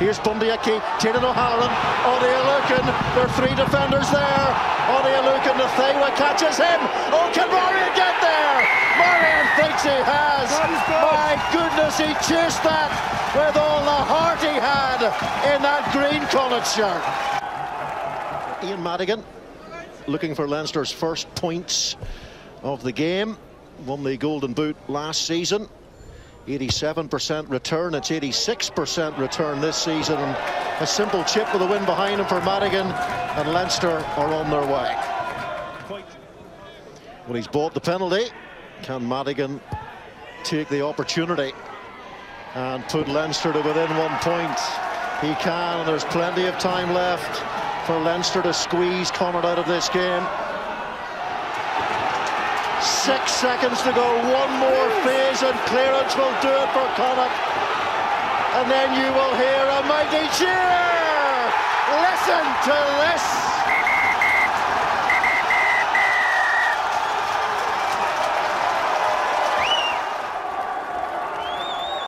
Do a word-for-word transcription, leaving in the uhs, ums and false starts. Here's Bundy Aki, Jaden O'Halloran, Odey Lukan. There are three defenders there. Odey Lukan, the thing that catches him. Oh, can Marion get there? Marion thinks he has. My goodness, he chased that with all the heart he had in that green Connacht shirt. Ian Madigan looking for Leinster's first points of the game. Won the Golden Boot last season. eighty-seven percent return, it's eighty-six percent return this season. And a simple chip with a win behind him for Madigan, and Leinster are on their way. Well, he's bought the penalty. Can Madigan take the opportunity and put Leinster to within one point? He can, and there's plenty of time left for Leinster to squeeze Connacht out of this game. Six seconds to go, one more phase and clearance will do it for Connacht. And then you will hear a mighty cheer. Listen to this.